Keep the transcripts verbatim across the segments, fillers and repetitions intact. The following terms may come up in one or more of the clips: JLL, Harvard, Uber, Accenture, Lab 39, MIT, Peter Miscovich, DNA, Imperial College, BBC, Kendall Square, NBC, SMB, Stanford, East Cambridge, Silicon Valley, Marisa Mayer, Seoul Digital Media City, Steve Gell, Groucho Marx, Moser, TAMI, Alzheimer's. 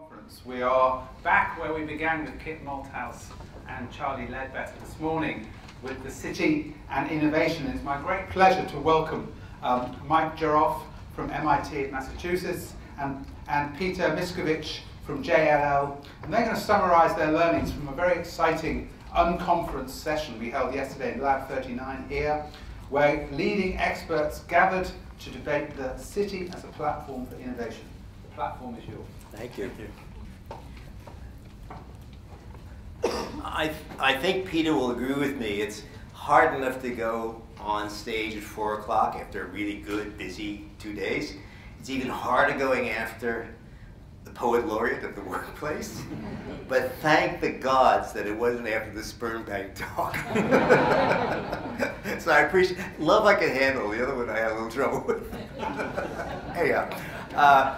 Conference. We are back where we began with Kit Malthouse and Charlie Ledbetter this morning with the city and innovation. It's my great pleasure to welcome um, Mike Joroff from M I T in Massachusetts and, and Peter Miscovich from J L L. And they're going to summarize their learnings from a very exciting unconference session we held yesterday in Lab thirty-nine here, where leading experts gathered to debate the city as a platform for innovation. The platform is yours. Thank you. Thank you. I, I think Peter will agree with me. It's hard enough to go on stage at four o'clock after a really good, busy two days. It's even harder going after the poet laureate of the workplace. But thank the gods that it wasn't after the sperm bank talk. So I appreciate, love I could handle. The other one I had a little trouble with. Anyhow. Uh,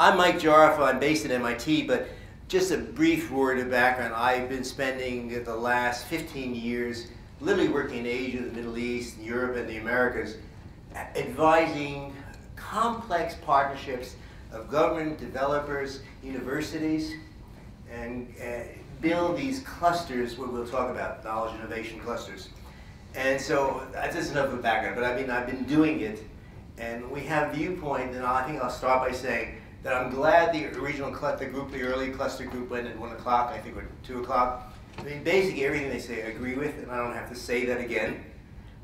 I'm Mike Joroff. I'm based in M I T, but just a brief word of background. I've been spending the last fifteen years literally working in Asia, the Middle East, Europe, and the Americas, advising complex partnerships of government, developers, universities, and uh, build these clusters, what we'll talk about, knowledge innovation clusters. And so that's just enough of a background, but I mean, I've been doing it, and we have viewpoint, and I think I'll start by saying that I'm glad the original cluster group, the early cluster group went at one o'clock, I think, or two o'clock. I mean, basically everything they say I agree with, and I don't have to say that again.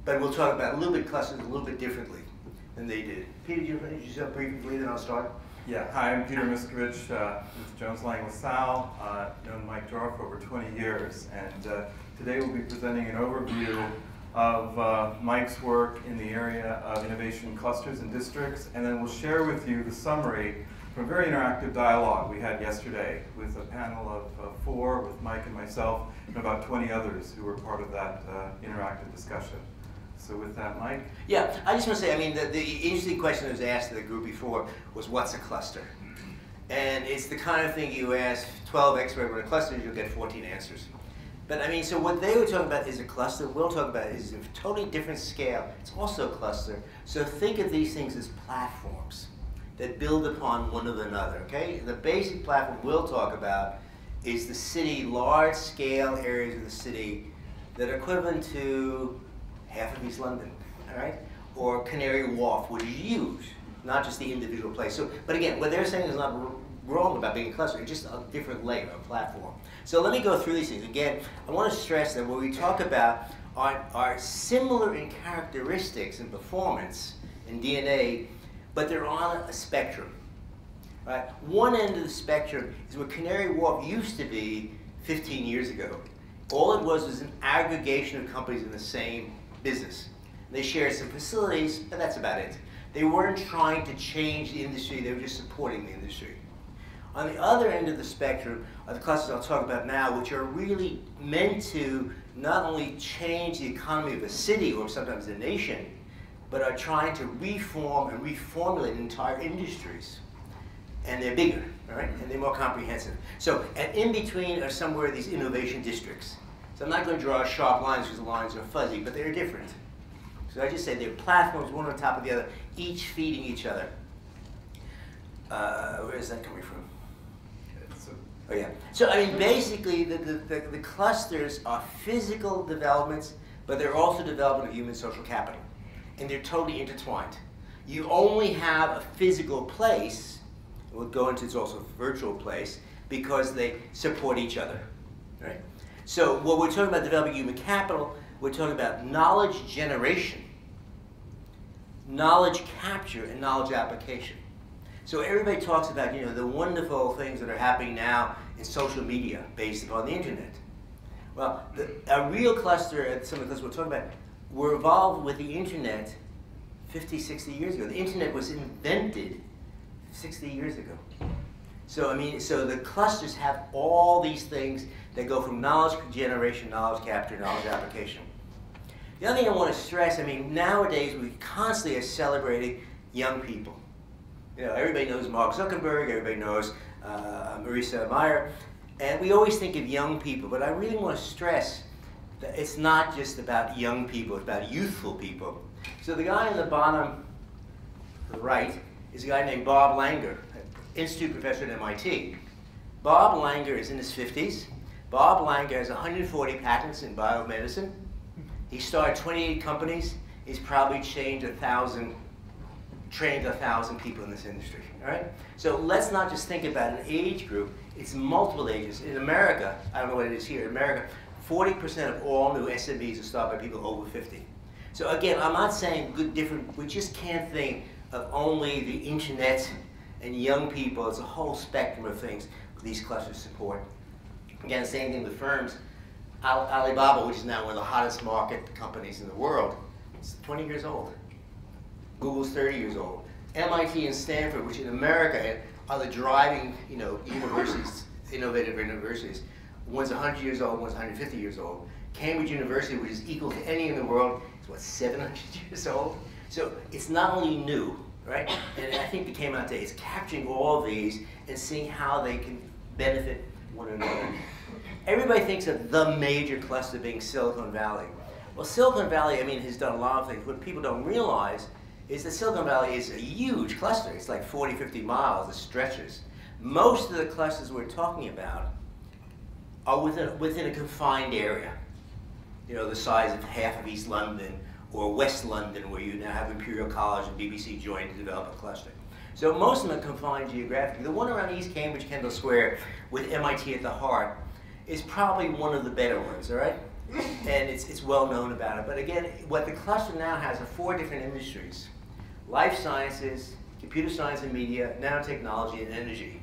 But we'll talk about a little bit clusters a little bit differently than they did. Peter, do you want to introduce yourself briefly, then I'll start? Yeah, hi, I'm Peter Miscovich uh, with Jones Lang LaSalle. Uh, I've known Mike Joroff for over twenty years, and uh, today we'll be presenting an overview of uh, Mike's work in the area of innovation clusters and districts, and then we'll share with you the summary from a very interactive dialogue we had yesterday with a panel of uh, four, with Mike and myself, and about twenty others who were part of that uh, interactive discussion. So with that, Mike? Yeah, I just want to say, I mean, the, the interesting question that was asked to the group before was, what's a cluster? And it's the kind of thing you ask twelve experts on a cluster, you'll get fourteen answers. But I mean, so what they were talking about is a cluster, we'll talk about is a totally different scale. It's also a cluster. So think of these things as platforms that build upon one of another, okay? The basic platform we'll talk about is the city, large scale areas of the city that are equivalent to half of East London, all right? Or Canary Wharf, which is huge, not just the individual place. So, but again, what they're saying is not wrong about being a cluster, it's just a different layer, a platform. So let me go through these things. Again, I want to stress that what we talk about are, are similar in characteristics and performance and D N A, but they're on a spectrum, right? One end of the spectrum is where Canary Wharf used to be fifteen years ago. All it was was an aggregation of companies in the same business. They shared some facilities, but that's about it. They weren't trying to change the industry, they were just supporting the industry. On the other end of the spectrum are the clusters I'll talk about now, which are really meant to not only change the economy of a city or sometimes a nation, but are trying to reform and reformulate entire industries. And they're bigger, all right? And they're more comprehensive. So, and in between are somewhere these innovation districts. So I'm not going to draw sharp lines because the lines are fuzzy, but they're different. So I just say they're platforms, one on top of the other, each feeding each other. Uh, where is that coming from? Oh yeah. So I mean, basically, the, the, the, the clusters are physical developments, but they're also development of human social capital. And they're totally intertwined. You only have a physical place, we'll go into it's also a virtual place, because they support each other, right? So what we're talking about developing human capital, we're talking about knowledge generation, knowledge capture, and knowledge application. So everybody talks about, you know, the wonderful things that are happening now in social media based upon the internet. Well, the, a real cluster, at some of the clusters we're talking about, were involved with the internet fifty, sixty years ago. The internet was invented sixty years ago. So I mean, so the clusters have all these things that go from knowledge generation, knowledge capture, knowledge application. The other thing I want to stress, I mean, nowadays we constantly are celebrating young people. You know, everybody knows Mark Zuckerberg, everybody knows uh, Marisa Mayer, and we always think of young people, but I really want to stress it's not just about young people, it's about youthful people. So the guy on the bottom right is a guy named Bob Langer, institute professor at M I T. Bob Langer is in his fifties. Bob Langer has one hundred forty patents in biomedicine. He started twenty-eight companies. He's probably changed a thousand, trained a thousand people in this industry. All right? So let's not just think about an age group. It's multiple ages. In America, I don't know what it is here, in America, forty percent of all new S M Bs are started by people over fifty. So again, I'm not saying good, different, we just can't think of only the internet and young people. It's a whole spectrum of things these clusters support. Again, same thing with firms. Al Alibaba, which is now one of the hottest market companies in the world, it's twenty years old. Google's thirty years old. M I T and Stanford, which in America are the driving, you know, universities, innovative universities. One's one hundred years old, one's one hundred fifty years old. Cambridge University, which is equal to any in the world, is what, seven hundred years old? So it's not only new, right? And I think the came out today is capturing all of these and seeing how they can benefit one another. Everybody thinks of the major cluster being Silicon Valley. Well, Silicon Valley, I mean, has done a lot of things. What people don't realize is that Silicon Valley is a huge cluster. It's like forty, fifty miles, it stretches. Most of the clusters we're talking about are within, within a confined area. You know, the size of half of East London or West London, where you now have Imperial College and B B C joined to develop a cluster. So most of them are confined geographically. The one around East Cambridge, Kendall Square, with M I T at the heart, is probably one of the better ones, all right? And it's, it's well known about it. But again, what the cluster now has are four different industries: life sciences, computer science and media, nanotechnology, and energy.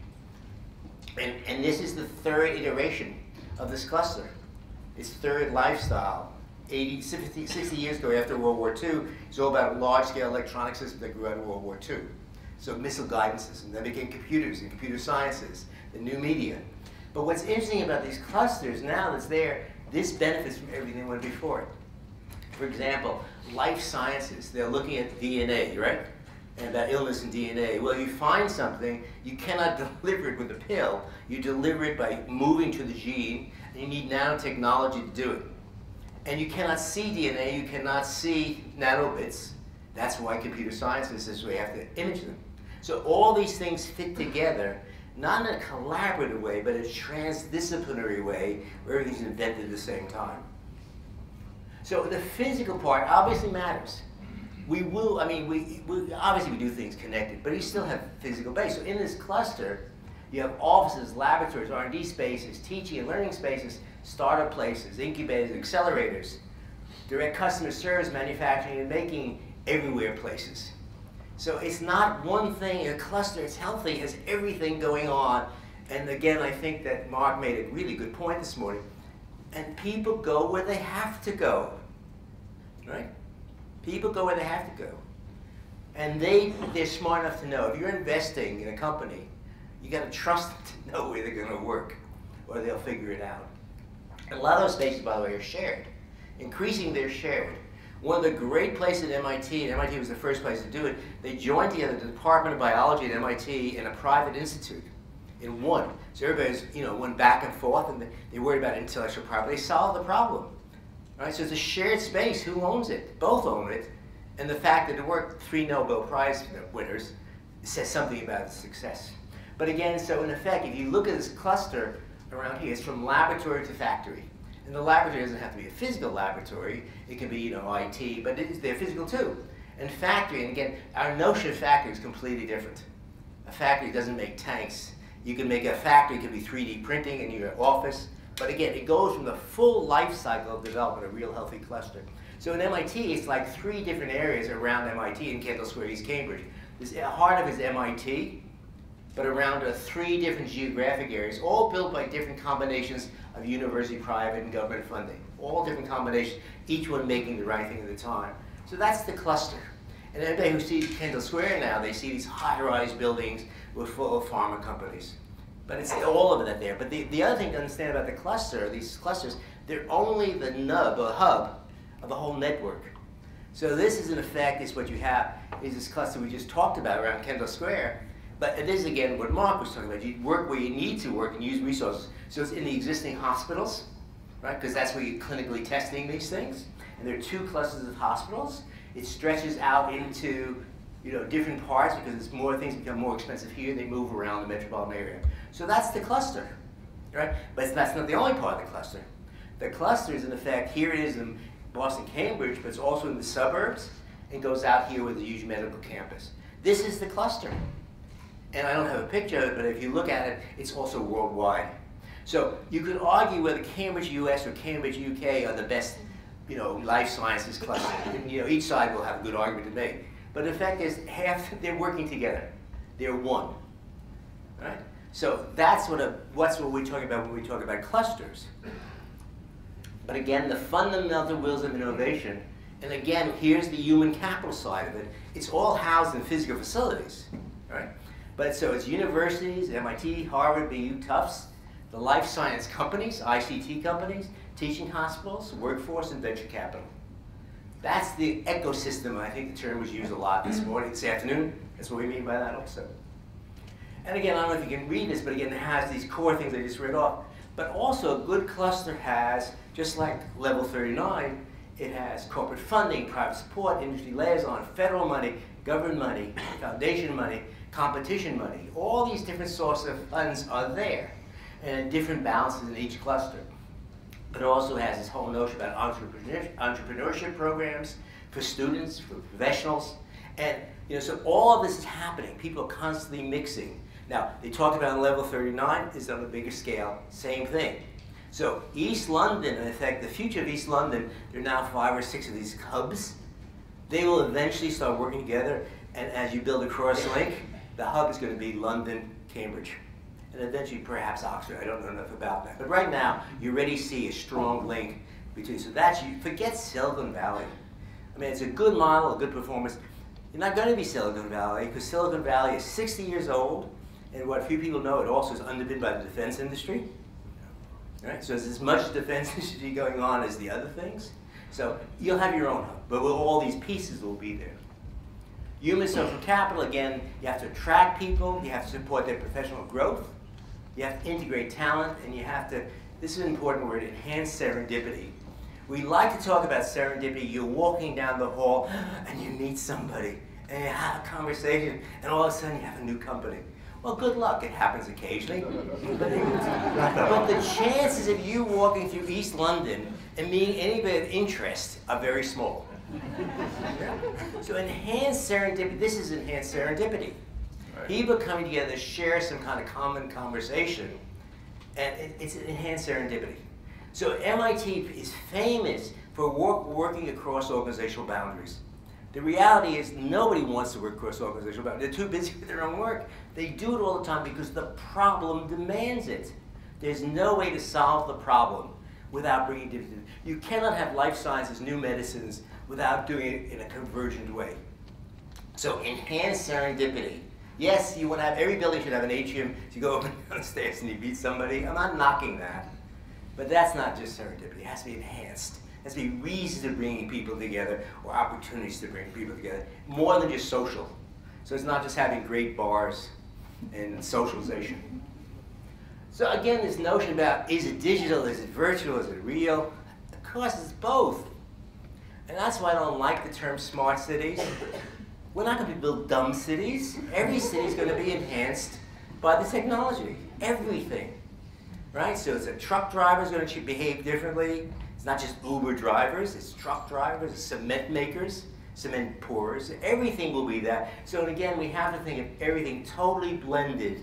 And, and this is the third iteration of this cluster. It's third lifestyle. eighty, sixty, sixty years ago, after World War Two, it's all about large-scale electronic systems that grew out of World War Two. So missile guidance systems, then became computers and computer sciences, the new media. But what's interesting about these clusters now that's there, this benefits from everything that went before it. For example, life sciences, they're looking at D N A, right? And about illness and D N A. Well, you find something, you cannot deliver it with a pill. You deliver it by moving to the gene, and you need nanotechnology to do it. And you cannot see D N A, you cannot see nanobits. That's why computer sciences is we have to image them. So all these things fit together, not in a collaborative way, but a transdisciplinary way where everything's invented at the same time. So the physical part obviously matters. We will, I mean, we, we obviously we do things connected, but you still have physical base. So in this cluster, you have offices, laboratories, R and D spaces, teaching and learning spaces, startup places, incubators, accelerators, direct customer service, manufacturing and making, everywhere places. So it's not one thing, a cluster, it's healthy, has everything going on. And again, I think that Mark made a really good point this morning. And people go where they have to go, right? People go where they have to go. And they, they're smart enough to know. If you're investing in a company, you got to trust them to know where they're going to work, or they'll figure it out. And a lot of those spaces, by the way, are shared. Increasing their shared. One of the great places at M I T, and M I T was the first place to do it, they joined together the Department of Biology at M I T and a private institute in one. So everybody's, you know, went back and forth, and they worried about intellectual property. They solved the problem. Right? So it's a shared space. Who owns it? Both own it. And the fact that it worked, three Nobel Prize winners, says something about its success. But again, so in effect, if you look at this cluster around here, it's from laboratory to factory. And the laboratory doesn't have to be a physical laboratory. It can be, you know, I T, but it is, they're physical too. And factory, and again, our notion of factory is completely different. A factory doesn't make tanks. You can make a factory, it could be three D printing in your office. But again, it goes from the full life cycle of development, a real healthy cluster. So in M I T, it's like three different areas around M I T in Kendall Square, East Cambridge. The heart of it is M I T, but around uh, three different geographic areas, all built by different combinations of university, private, and government funding. All different combinations, each one making the right thing at the time. So that's the cluster. And everybody who sees Kendall Square now, they see these high-rise buildings with full of pharma companies. But it's all of that there. But the, the other thing to understand about the cluster, these clusters, they're only the nub, or hub, of the whole network. So this is, in effect, is what you have, is this cluster we just talked about around Kendall Square. But this is, again, what Mark was talking about. You work where you need to work and use resources. So it's in the existing hospitals, right? Because that's where you're clinically testing these things. And there are two clusters of hospitals. It stretches out into you know, different parts, because it's more things become more expensive here, they move around the metropolitan area. So that's the cluster, right? But that's not the only part of the cluster. The cluster is, in effect, here it is in Boston, Cambridge, but it's also in the suburbs, and goes out here with a huge medical campus. This is the cluster. And I don't have a picture of it, but if you look at it, it's also worldwide. So you could argue whether Cambridge U S or Cambridge U K are the best, you know, life sciences cluster. And, you know, each side will have a good argument to make. But the fact is, half, they're working together. They're one, right? So that's what a, what's what we're talking about when we talk about clusters. But again, the fundamental wills of innovation, and again, here's the human capital side of it. It's all housed in physical facilities, right? But so it's universities, M I T, Harvard, B U, Tufts, the life science companies, I C T companies, teaching hospitals, workforce, and venture capital. That's the ecosystem. I think the term was used a lot this morning, this afternoon. That's what we mean by that also. And again, I don't know if you can read this, but again, it has these core things I just read off. But also, a good cluster has, just like Level thirty-nine, it has corporate funding, private support, industry liaison, federal money, government money, foundation money, competition money. All these different sources of funds are there, and different balances in each cluster. But it also has this whole notion about entrepreneurship, entrepreneurship programs for students, for professionals. And you know, so all of this is happening. People are constantly mixing. Now, they talked about on Level thirty-nine, is on a bigger scale, same thing. So East London, in effect, the future of East London, there are now five or six of these hubs. They will eventually start working together, and as you build a cross-link, the hub is going to be London, Cambridge, and eventually perhaps Oxford. I don't know enough about that. But right now, you already see a strong link between. So that's, you forget Silicon Valley. I mean, it's a good model, a good performance. You're not going to be Silicon Valley, because Silicon Valley is sixty years old, and what few people know, it also is underpinned by the defense industry. Right? So there's as much defense industry going on as the other things. So you'll have your own hub, but all these pieces will be there. Human social capital, again, you have to attract people, you have to support their professional growth, you have to integrate talent, and you have to, this is an important word, enhance serendipity. We like to talk about serendipity. You're walking down the hall and you meet somebody, and you have a conversation, and all of a sudden you have a new company. Well, good luck. It happens occasionally. But, it, but the chances of you walking through East London and meeting anybody of interest are very small. So enhanced serendipity, this is enhanced serendipity. Right. People coming together to share some kind of common conversation, and it, it's enhanced serendipity. So M I T is famous for work, working across organizational boundaries. The reality is nobody wants to work across organizational boundaries. They're too busy with their own work. They do it all the time because the problem demands it. There's no way to solve the problem without bringing different. You cannot have life sciences, new medicines, without doing it in a convergent way. So enhance serendipity. Yes, you want to have, every building should have an atrium. So you go up and downstairs and you meet somebody. I'm not knocking that. But that's not just serendipity. It has to be enhanced. It has to be reasons to bring people together, or opportunities to bring people together, more than just social. So it's not just having great bars and socialization. So again, this notion about, is it digital, is it virtual, is it real? Of course, it's both. And that's why I don't like the term smart cities. We're not going to build dumb cities. Every city is going to be enhanced by the technology, everything. Right? So it's a truck driver is going to behave differently. It's not just Uber drivers, it's truck drivers, it's cement makers, cement pourers, everything will be that. So again, we have to think of everything totally blended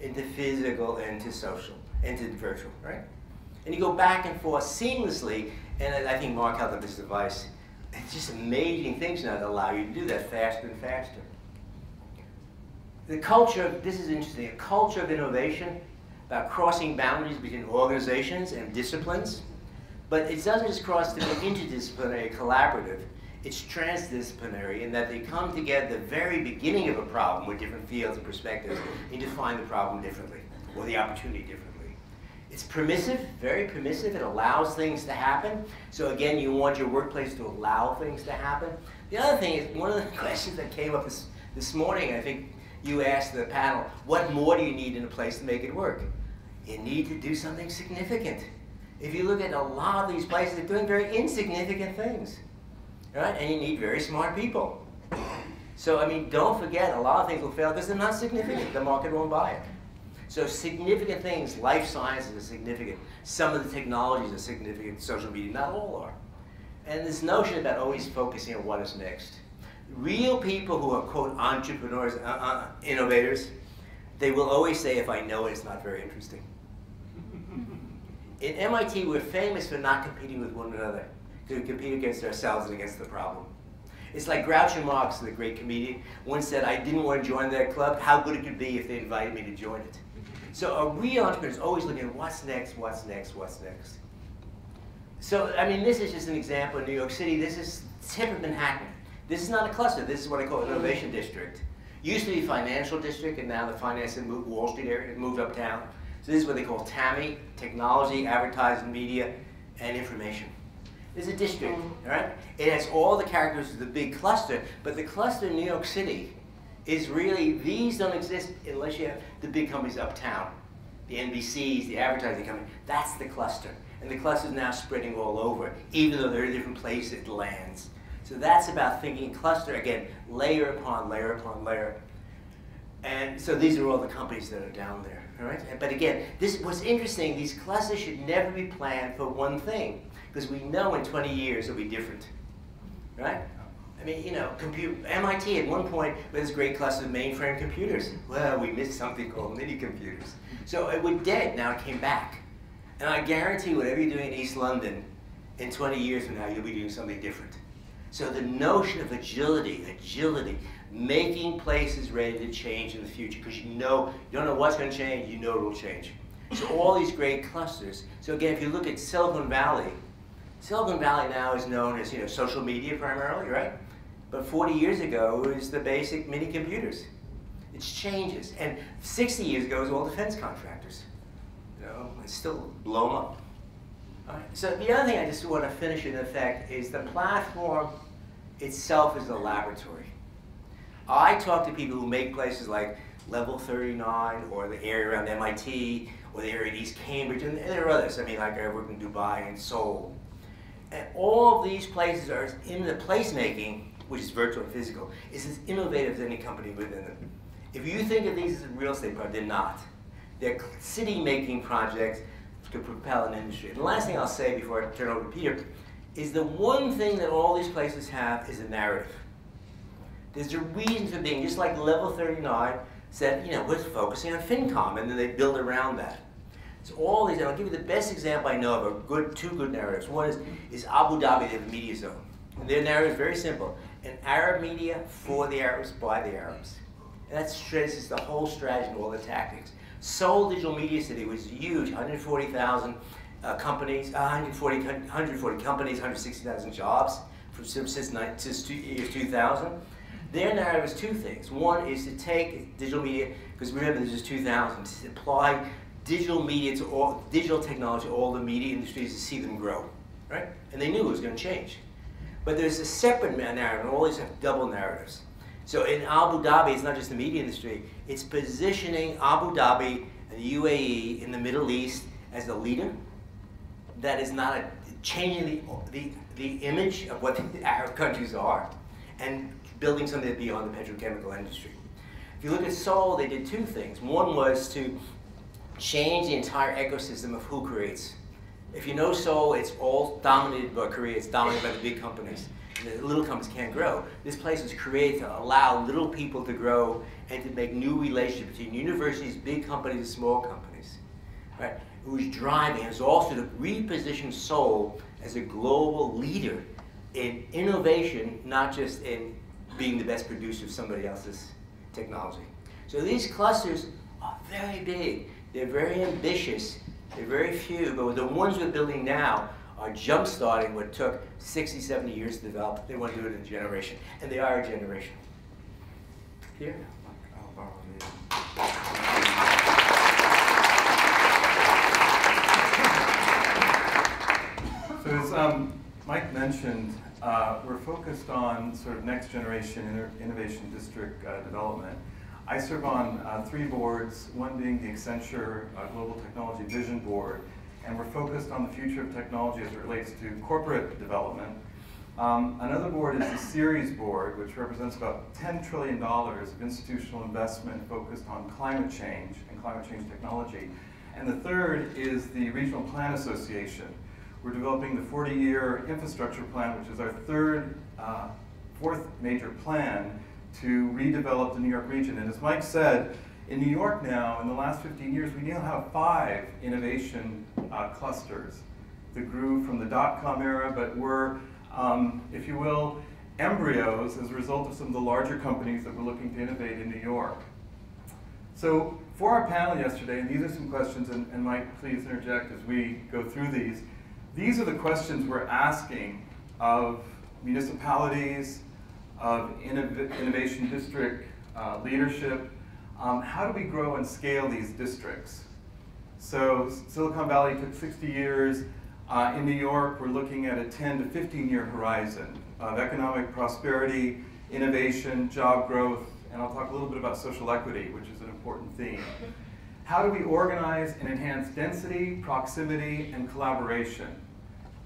into physical and to social, and to virtual, right? And you go back and forth seamlessly, and I think Mark held up this device. It's just amazing things now that allow you to do that faster and faster. The culture, this is interesting, a culture of innovation, about crossing boundaries between organizations and disciplines. But it doesn't just cross to be interdisciplinary, collaborative. It's transdisciplinary in that they come together at the very beginning of a problem with different fields and perspectives and define the problem differently, or the opportunity differently. It's permissive, very permissive. It allows things to happen. So again, you want your workplace to allow things to happen. The other thing is, one of the questions that came up this, this morning, I think you asked the panel, what more do you need in a place to make it work? You need to do something significant. If you look at a lot of these places, they're doing very insignificant things, right? And you need very smart people. So, I mean, don't forget, a lot of things will fail because they're not significant. The market won't buy it. So significant things, life sciences are significant. Some of the technologies are significant. Social media, not all are. And this notion about always focusing on what is next. Real people who are, quote, entrepreneurs, uh, uh, innovators, they will always say, if I know it, it's not very interesting. In M I T, we're famous for not competing with one another, to compete against ourselves and against the problem. It's like Groucho Marx, the great comedian, once said, I didn't want to join that club. How good it could be if they invited me to join it. So a real entrepreneur is always looking at what's next, what's next, what's next. So, I mean, this is just an example of New York City. This is tip of Manhattan. This is not a cluster. This is what I call an innovation district. Used to be financial district, and now the finance and moved, Wall Street area moved uptown. So this is what they call TAMI, technology, advertising, media, and information. It's a district, all right? It has all the characteristics of the big cluster, but the cluster in New York City is really, these don't exist unless you have the big companies uptown. The N B Cs, the advertising company, that's the cluster. And the cluster is now spreading all over, even though they're in different places, it lands. So that's about thinking cluster, again, layer upon layer upon layer. And so these are all the companies that are down there, all right? But again, this, what's interesting, these clusters should never be planned for one thing, because we know in twenty years it'll be different, right? I mean, you know, compute, M I T at one point with this great cluster of mainframe computers. Well, we missed something called MIDI computers. So it was dead, now it came back. And I guarantee whatever you're doing in East London, in twenty years from now, you'll be doing something different. So the notion of agility, agility, making places ready to change in the future, because you know, you don't know what's going to change, you know it will change. So all these great clusters. So again, if you look at Silicon Valley, Silicon Valley now is known as, you know, social media primarily, right? But forty years ago, it was the basic mini computers. It's changes. And sixty years ago, it was all defense contractors. You know, it's still blown up. All right. So the other thing I just want to finish in effect is the platform itself is the laboratory. I talk to people who make places like Level thirty-nine or the area around M I T or the area in East Cambridge, and there are others. I mean, like I work in Dubai and Seoul. And all of these places are in the placemaking, which is virtual and physical, is as innovative as any company within them. If you think of these as real estate projects, they're not. They're city-making projects to propel an industry. And the last thing I'll say before I turn over to Peter is the one thing that all these places have is a narrative. There's a reason for being, just like Level thirty-nine said, you know, we're focusing on FinCom, and then they build around that. So all these, and I'll give you the best example I know of, a good, two good narratives. One is, is Abu Dhabi, they have a media zone. And their narrative is very simple. An Arab media for the Arabs, by the Arabs. And that traces the whole strategy and all the tactics. Seoul Digital Media City was huge, one hundred forty thousand uh, companies, uh, one hundred forty, one hundred forty companies, one hundred sixty thousand jobs from, since, since year two thousand. Their narrative is two things. One is to take digital media, because remember this is two thousand, to apply digital media to all, digital technology to all the media industries to see them grow, right? And they knew it was going to change. But there's a separate narrative, and all these have double narratives. So in Abu Dhabi, it's not just the media industry, it's positioning Abu Dhabi and the U A E in the Middle East as the leader. That is not a, changing the, the, the image of what the Arab countries are and building something beyond the petrochemical industry. If you look at Seoul, they did two things. One was to change the entire ecosystem of who creates. If you know Seoul, it's all dominated by Korea, it's dominated by the big companies. The little companies can't grow. This place was created to allow little people to grow and to make new relationships between universities, big companies, and small companies. Right? It was driving, it was also to reposition Seoul as a global leader in innovation, not just in being the best producer of somebody else's technology. So these clusters are very big, they're very ambitious, they're very few, but the ones we're building now are jump-starting what took sixty, seventy years to develop. They want to do it in a generation, and they are a generation. Here? So as um, Mike mentioned, uh, we're focused on sort of next-generation innovation district uh, development. I serve on uh, three boards, one being the Accenture uh, Global Technology Vision Board, and we're focused on the future of technology as it relates to corporate development, Um, another board is the Ceres Board, which represents about ten trillion dollars of institutional investment focused on climate change and climate change technology. And the third is the Regional Plan Association. We're developing the forty-year infrastructure plan, which is our third, uh, fourth major plan to redevelop the New York region. And as Mike said, in New York now, in the last fifteen years, we now have five innovation uh, clusters that grew from the dot-com era, but were, um, if you will, embryos as a result of some of the larger companies that were looking to innovate in New York. So for our panel yesterday, and these are some questions, and, and Mike, please interject as we go through these. These are the questions we're asking of municipalities, of innov innovation district uh, leadership. Um, how do we grow and scale these districts? So Silicon Valley took sixty years. Uh, in New York, we're looking at a ten to fifteen year horizon of economic prosperity, innovation, job growth, and I'll talk a little bit about social equity, which is an important theme. How do we organize and enhance density, proximity, and collaboration?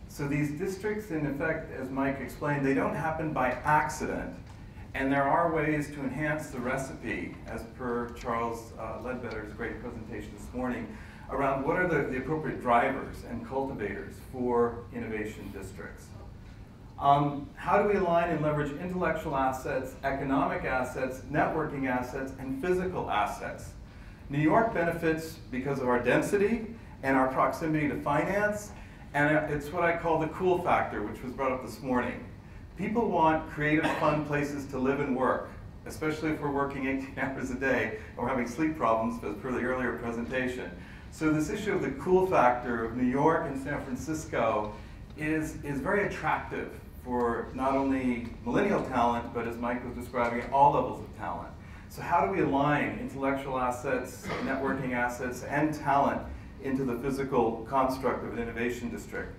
So these districts, in effect, as Mike explained, they don't happen by accident. And there are ways to enhance the recipe, as per Charles uh, Ledbetter's great presentation this morning, around what are the, the appropriate drivers and cultivators for innovation districts. Um, how do we align and leverage intellectual assets, economic assets, networking assets, and physical assets? New York benefits because of our density and our proximity to finance, and it's what I call the cool factor, which was brought up this morning. People want creative, fun places to live and work, especially if we're working eighteen hours a day or having sleep problems, as per the earlier presentation. So this issue of the cool factor of New York and San Francisco is, is very attractive for not only millennial talent, but as Mike was describing, at all levels of talent. So how do we align intellectual assets, networking assets, and talent into the physical construct of an innovation district?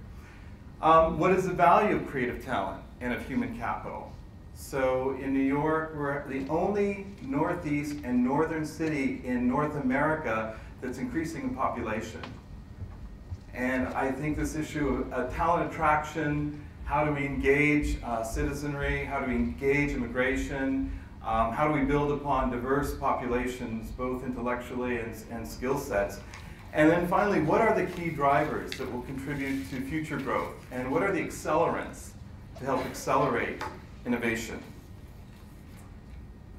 Um, what is the value of creative talent and of human capital? So in New York, we're the only Northeast and Northern city in North America that's increasing in population. And I think this issue of uh, talent attraction, how do we engage uh, citizenry, how do we engage immigration, um, how do we build upon diverse populations, both intellectually and, and skill sets? And then finally, what are the key drivers that will contribute to future growth? And what are the accelerants to help accelerate innovation?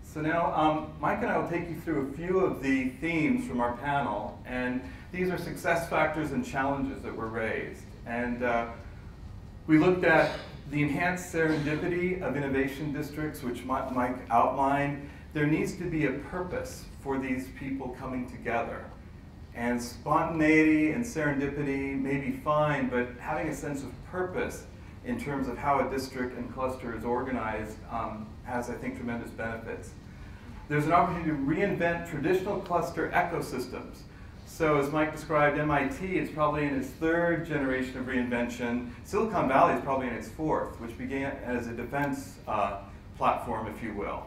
So now, um, Mike and I will take you through a few of the themes from our panel. And these are success factors and challenges that were raised. And uh, we looked at the enhanced serendipity of innovation districts, which Mike outlined. There needs to be a purpose for these people coming together. And spontaneity and serendipity may be fine, but having a sense of purpose in terms of how a district and cluster is organized um, has, I think, tremendous benefits. There's an opportunity to reinvent traditional cluster ecosystems. So as Mike described, M I T is probably in its third generation of reinvention. Silicon Valley is probably in its fourth, which began as a defense uh, platform, if you will.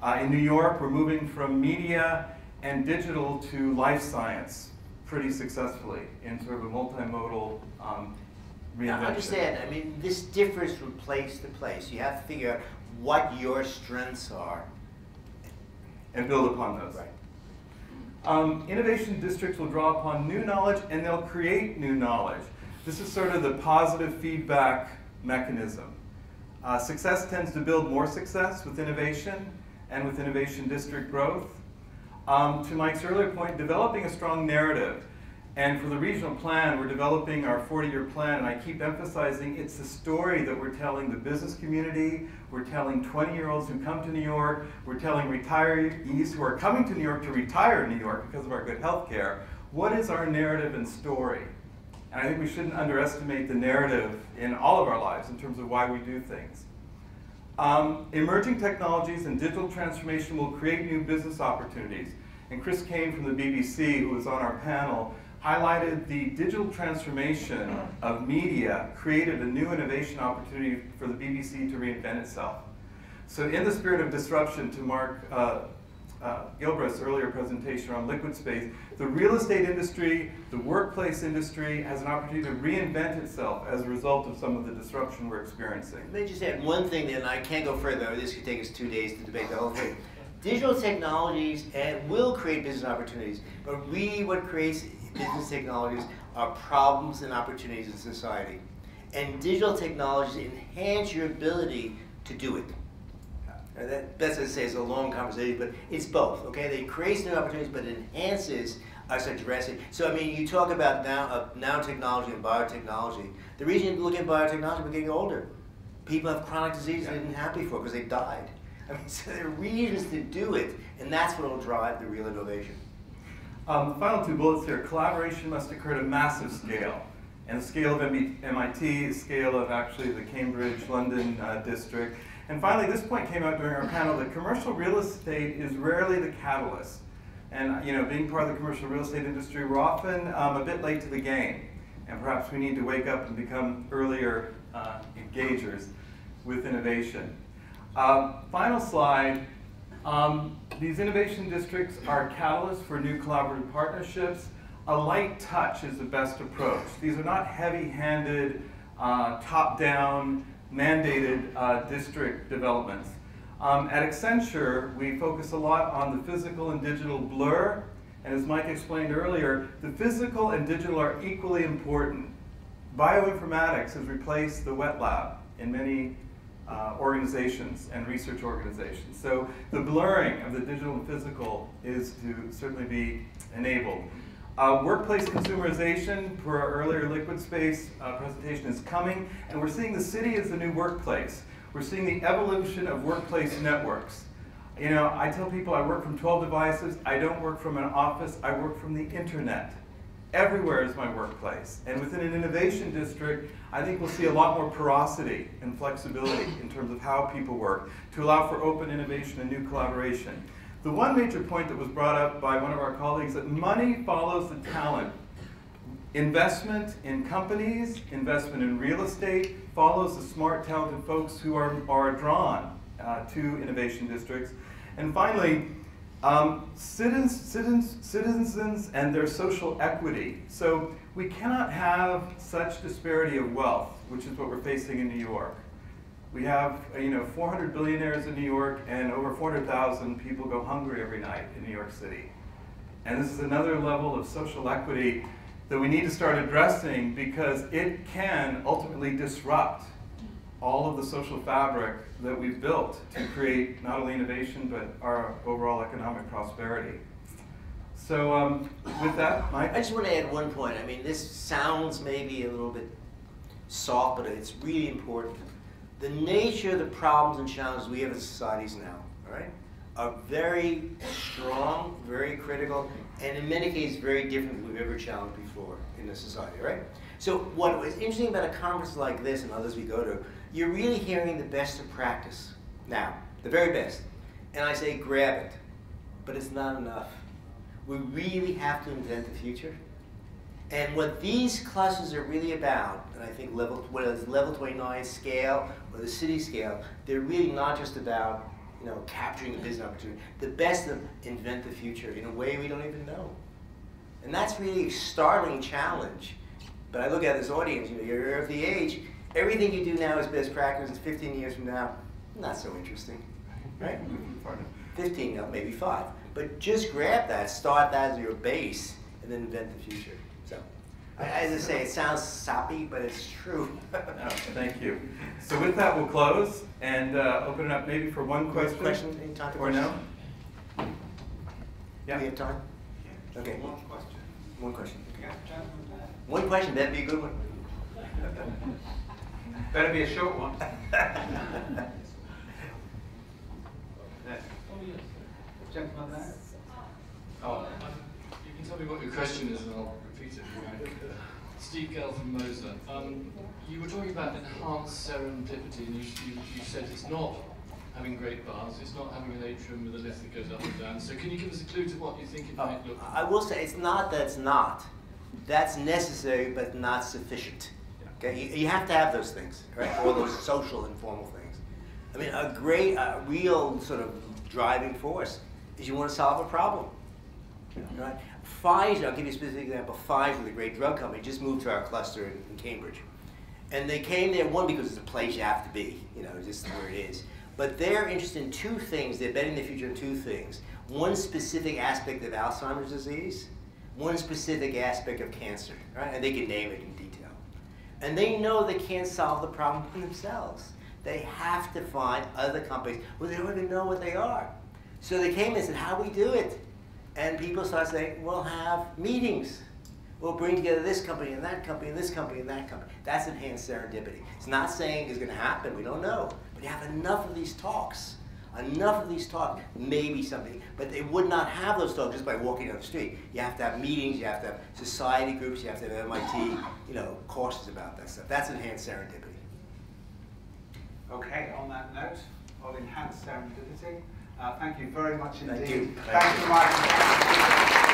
Uh, in New York, we're moving from media and digital to life science pretty successfully in sort of a multimodal um, reinvention. Now, understand, I mean, this differs from place to place. You have to figure out what your strengths are and build upon those. Right. Um, innovation districts will draw upon new knowledge and they'll create new knowledge. This is sort of the positive feedback mechanism. Uh, success tends to build more success with innovation and with innovation district growth. Um, to Mike's earlier point, developing a strong narrative. And for the regional plan, we're developing our forty year plan, and I keep emphasizing it's the story that we're telling the business community, we're telling twenty year olds who come to New York, we're telling retirees who are coming to New York to retire in New York because of our good health care. What is our narrative and story? And I think we shouldn't underestimate the narrative in all of our lives in terms of why we do things. Um, emerging technologies and digital transformation will create new business opportunities. And Chris Kane from the B B C, who was on our panel, highlighted the digital transformation of media created a new innovation opportunity for the B B C to reinvent itself. So in the spirit of disruption, to Mark, uh, uh, Gilbreth's earlier presentation on liquid space, the real estate industry, the workplace industry has an opportunity to reinvent itself as a result of some of the disruption we're experiencing. Let me just add one thing, and I can't go further. This could take us two days to debate the whole thing. Digital technologies and will create business opportunities, but really what creates business technologies are problems and opportunities in society. And digital technologies enhance your ability to do it. Now that, that's what I say, it's a long conversation, but it's both, okay? They create new opportunities, but it enhances us addressing. So, I mean, you talk about now, uh, now technology and biotechnology. The reason you look at biotechnology, we're getting older. People have chronic diseases yeah. they didn't have before because they died. I mean, so there are reasons to do it, and that's what will drive the real innovation. Um, the final two bullets here, collaboration must occur at a massive scale. And the scale of M I T, the scale of actually the Cambridge, London uh, district. And finally, this point came out during our panel that commercial real estate is rarely the catalyst. And you know, being part of the commercial real estate industry, we're often um, a bit late to the game. And perhaps we need to wake up and become earlier uh, engagers with innovation. Um, final slide. Um, these innovation districts are catalysts for new collaborative partnerships. A light touch is the best approach. These are not heavy-handed, uh, top-down, mandated uh, district developments. Um, at Accenture, we focus a lot on the physical and digital blur. And as Mike explained earlier, the physical and digital are equally important. Bioinformatics has replaced the wet lab in many Uh, organizations and research organizations. So the blurring of the digital and physical is to certainly be enabled. Uh, workplace consumerization, for our earlier liquid space uh, presentation, is coming, and we're seeing the city as the new workplace. We're seeing the evolution of workplace networks. You know, I tell people I work from twelve devices, I don't work from an office, I work from the internet. Everywhere is my workplace. And within an innovation district, I think we'll see a lot more porosity and flexibility in terms of how people work to allow for open innovation and new collaboration. The one major point that was brought up by one of our colleagues, that money follows the talent. Investment in companies, investment in real estate, follows the smart, talented folks who are, are drawn uh, to innovation districts. And finally, Um, citizens, citizens, citizens and their social equity. So we cannot have such disparity of wealth, which is what we're facing in New York. We have, you know, four hundred billionaires in New York, and over four hundred thousand people go hungry every night in New York City. And this is another level of social equity that we need to start addressing, because it can ultimately disrupt all of the social fabric that we've built to create not only innovation, but our overall economic prosperity. So um, with that, Mike? I just want to add one point. I mean, this sounds maybe a little bit soft, but it's really important. The nature of the problems and challenges we have as societies now, all right, are very strong, very critical, and in many cases very different than we've ever challenged before in a society, right? So what was interesting about a conference like this and others we go to, you're really hearing the best of practice now, the very best. And I say grab it, but it's not enough. We really have to invent the future. And what these clusters are really about, and I think level, whether it's level twenty-nine scale or the city scale, they're really not just about, you know, capturing the business opportunity. The best of invent the future in a way we don't even know. And that's really a startling challenge. But I look at this audience, you know, you're of the age, everything you do now is best practice, and fifteen years from now, not so interesting, right? fifteen, no, maybe five. But just grab that, start that as your base, and then invent the future. So, as I say, it sounds soppy, but it's true. No, thank you. So with that, we'll close and uh, open it up maybe for one question. Question, any time or no? Yeah. Do we have time? Yeah. Okay. One question. One question. Yeah. One question, that'd be a good one. Better be a short one. Oh, you can tell me what your question is and I'll repeat it. Steve Gell from Moser. Um, you were talking about enhanced serendipity, and you, you, you said it's not having great bars, it's not having an atrium with a lift that goes up and down. So can you give us a clue to what you think it might look like? I will say it's not that it's not. That's necessary, but not sufficient. Okay, you, you have to have those things, right? All those social and formal things. I mean, a great, a real sort of driving force is you want to solve a problem. Right? Pfizer, I'll give you a specific example. Pfizer, the great drug company, just moved to our cluster in, in Cambridge. And they came there, one, because it's a place you have to be, you know, just where it is. But they're interested in two things. They're betting the future in two things. One specific aspect of Alzheimer's disease, one specific aspect of cancer, right? And they can name it in detail. And they know they can't solve the problem for themselves. They have to find other companies where they don't even know what they are. So they came and said, how do we do it? And people started saying, we'll have meetings. We'll bring together this company and that company and this company and that company. That's enhanced serendipity. It's not saying it's going to happen. We don't know. But you have enough of these talks. Enough of these talks, maybe something, but they would not have those talks just by walking down the street. You have to have meetings, you have to have society groups, you have to have M I T, you know, courses about that stuff. That's enhanced serendipity. Okay, on that note, of enhanced serendipity, uh, thank you very much indeed. Thank you, thank thank you. you Mike.